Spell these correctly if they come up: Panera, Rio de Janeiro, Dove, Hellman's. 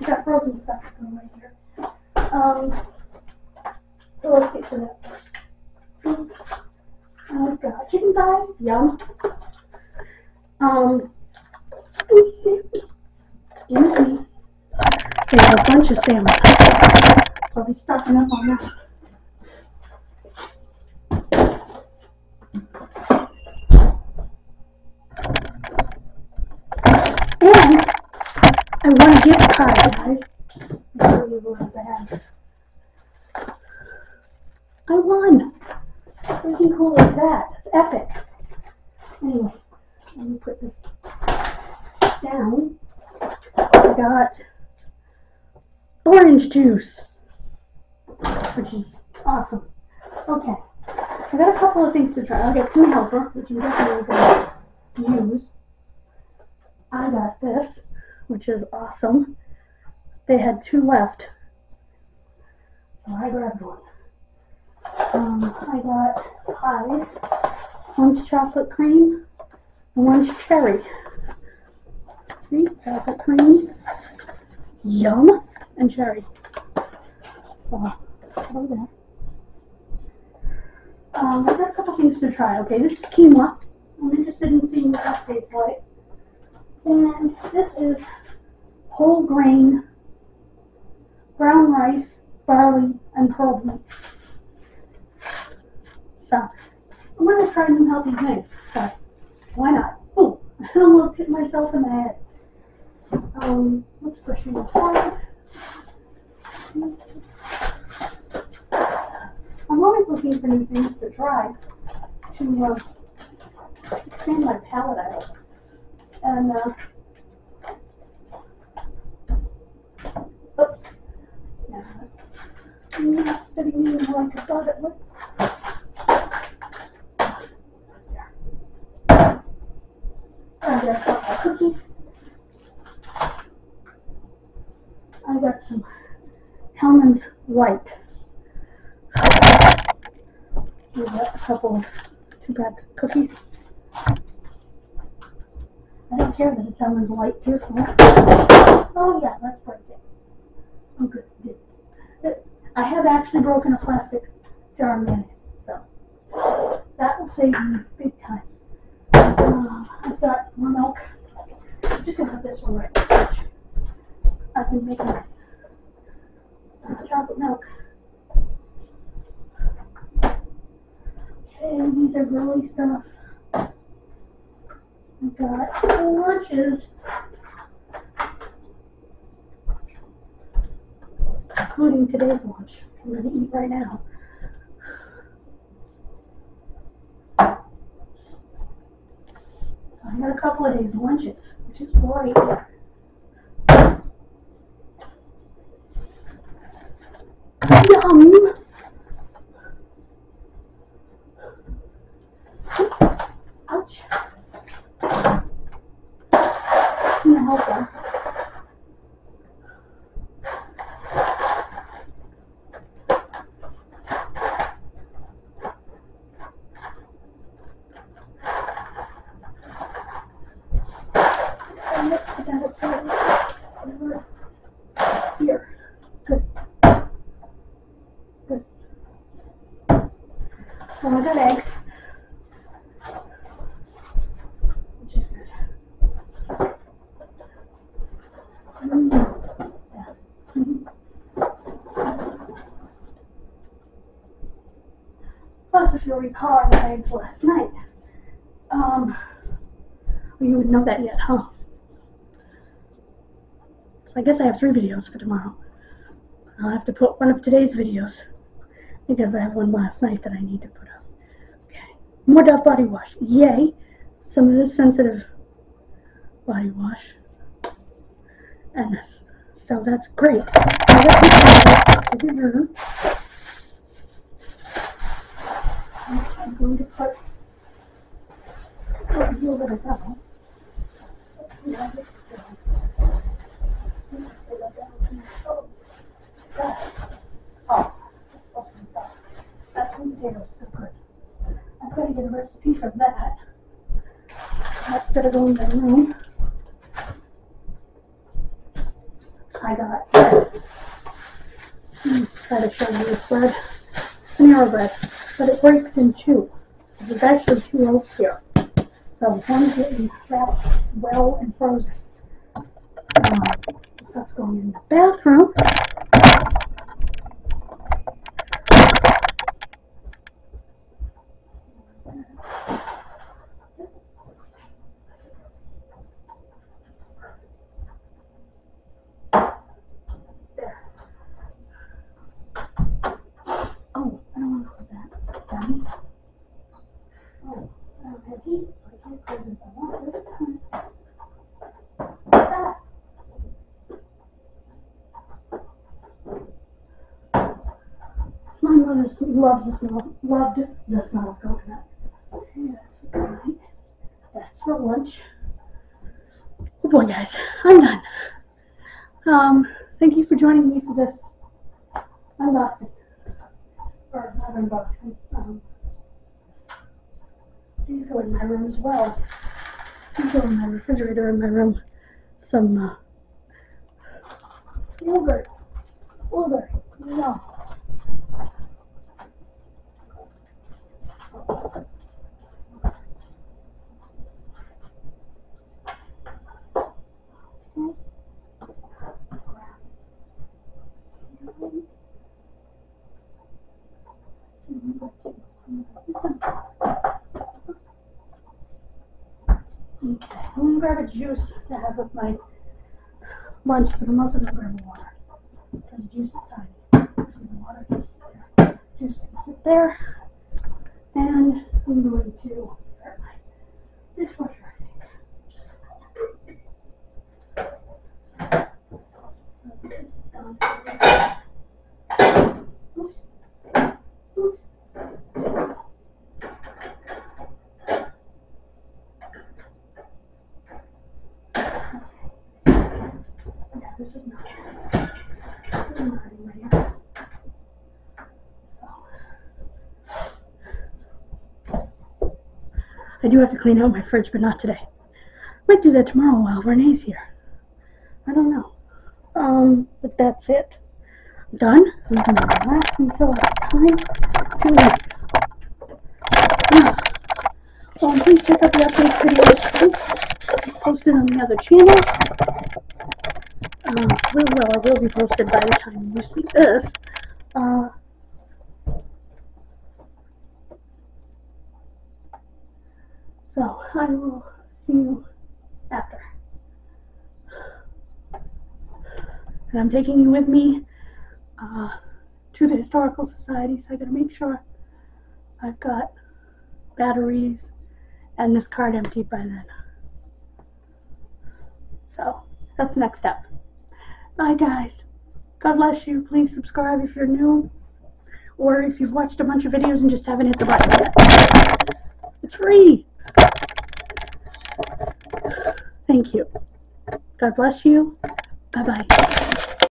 We've got frozen stuff going right here. So let's get to that first. I've got chicken thighs, yum. Let's see. Excuse me. There's a bunch of salmon. So I'll be stocking up on that. And I won a gift card, guys. I really love that. I won. How freaking cool is that? It's epic. Anyway, let me put this down. I got orange juice, which is awesome. Okay, I got a couple of things to try. I got Tuna Helper, which I'm definitely going to use. I got this, which is awesome. They had 2 left, so I grabbed 1. I got pies. One's chocolate cream, and one's cherry. See, chocolate cream, yum, and cherry. So, hello there. I've got a couple things to try. Okay, this is quinoa. I'm interested in seeing what that tastes like. And this is whole grain, brown rice, barley, and pearl wheat. So, I'm going to try new healthy things. So, why not? Oh, I almost hit myself in the head. Let's brush it aside. I'm always looking for new things to try to expand my palate out. And, oops, yeah, I'm not fitting in like I thought it would. There. I got a couple of cookies. I got some Hellman's White. We got a couple of 2 packs of cookies. I don't care that it's someone's light here for it. Oh yeah, let's break it. Oh good, good. I have actually broken a plastic jar of mayonnaise, so that will save me big time. I've got more milk. I'm just gonna have this one right in the fridge. I've been making chocolate milk. Okay, these are girly stuff. I've got lunches, including today's lunch, I'm going to eat right now. I got a couple of days' lunches, which is great. Yum! Ouch! Helper. Here. Good. Good. So I got eggs. Plus, if you'll recall, I had eggs last night. Well, you wouldn't know that yet, huh? So I guess I have 3 videos for tomorrow. I'll have to put one of today's videos because I have one last night that I need to put up. Okay, more Dove body wash. Yay! Some of this sensitive body wash. And this. So that's great. I'm going to put a little bit of that. Let's see how this is going. Oh, that's when potatoes are good. I'm going to get a recipe for that. That's going to go in the room. I got bread. Let me try to show you this bread. It's Panera bread, but it breaks in two. So there's actually two loaves here. So one's getting wrapped well and frozen. This stuff's going in the bathroom. Loves the smell, loved the smell of coconut. And that's for tonight. That's for lunch. Oh boy, guys, I'm done. Thank you for joining me for this unboxing, or not unboxing. These go in my room as well. These go in my refrigerator in my room. Some yogurt, blueberry, you know. I'm gonna grab a juice to have with my lunch, but I'm also gonna grab water because juice is tiny. So the water can sit there. Juice can sit there, and I'm going to start my dishwasher. I think. So this is done. This is not hurting right now. So. I do have to clean out my fridge, but not today. Might do that tomorrow while Renee's here. I don't know. But that's it. I'm done. I'm going to relax until it's time to leave. Well, please check out the updates videos posted on the other channel. It will be posted by the time you see this. So I will see you after. And I'm taking you with me to the Historical Society, so I gotta make sure I've got batteries and this card emptied by then. So that's the next step. Bye guys. God bless you. Please subscribe if you're new, or if you've watched a bunch of videos and just haven't hit the button yet. It's free. Thank you. God bless you. Bye bye.